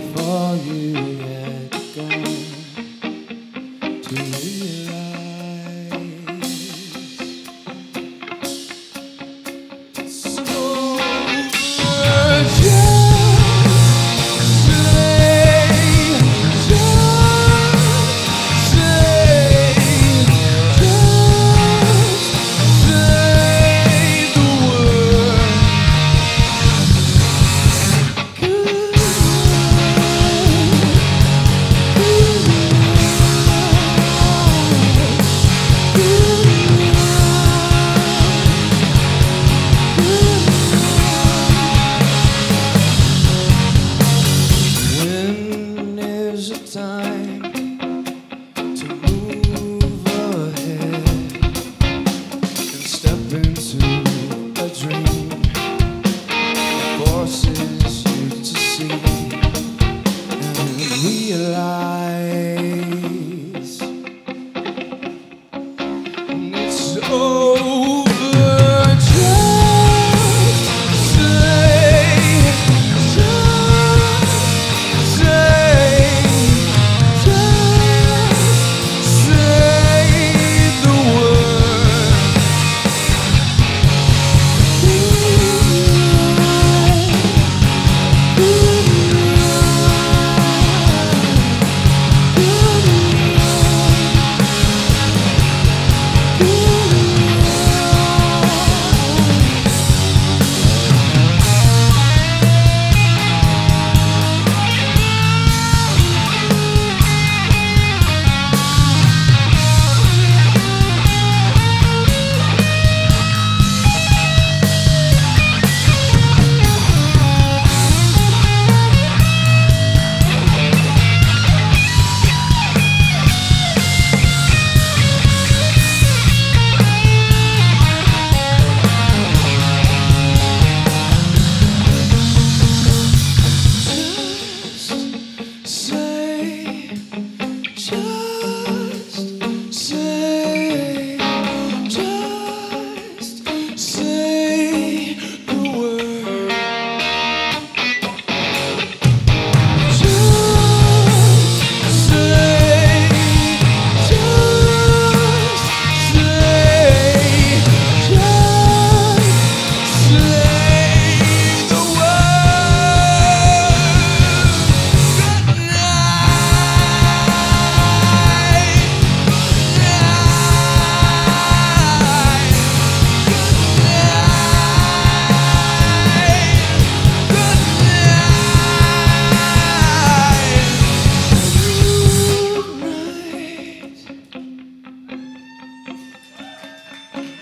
before you had gone to realize.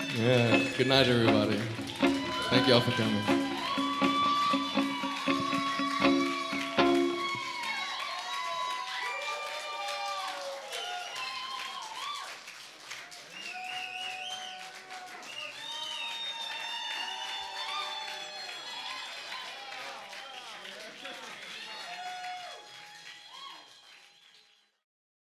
So yeah, good night everybody. Thank you all for coming.